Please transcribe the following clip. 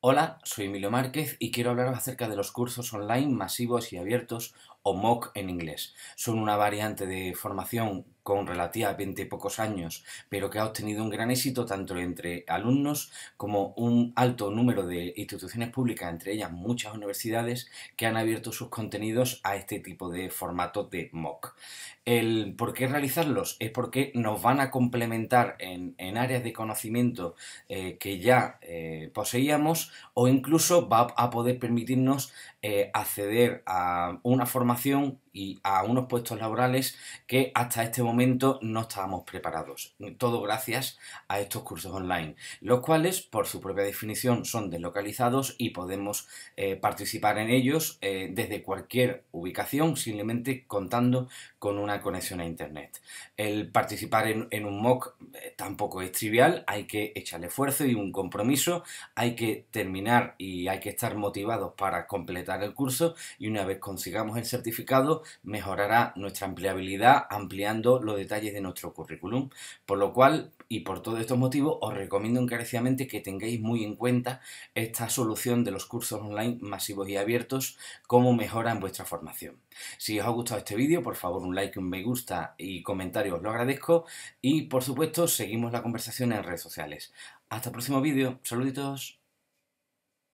Hola, soy Emilio Márquez y quiero hablar acerca de los cursos online masivos y abiertos o MOOC en inglés. Son una variante de formación con relativa a 20 y pocos años, pero que ha obtenido un gran éxito tanto entre alumnos como un alto número de instituciones públicas, entre ellas muchas universidades, que han abierto sus contenidos a este tipo de formato de MOOC. El por qué realizarlos es porque nos van a complementar en áreas de conocimiento que ya poseíamos, o incluso va a poder permitirnos acceder a una formación y a unos puestos laborales que hasta este momento no estábamos preparados. Todo gracias a estos cursos online, los cuales por su propia definición son deslocalizados y podemos participar en ellos desde cualquier ubicación, simplemente contando con una conexión a internet. El participar en un MOOC tampoco es trivial, hay que echarle esfuerzo y un compromiso, hay que terminar y hay que estar motivados para completar el curso, y una vez consigamos el certificado mejorará nuestra empleabilidad ampliando los detalles de nuestro currículum, por lo cual y por todos estos motivos os recomiendo encarecidamente que tengáis muy en cuenta esta solución de los cursos online masivos y abiertos como mejora en vuestra formación. Si os ha gustado este vídeo, por favor un like, un me gusta y comentarios, lo agradezco, y por supuesto seguimos la conversación en redes sociales. Hasta el próximo vídeo, saluditos.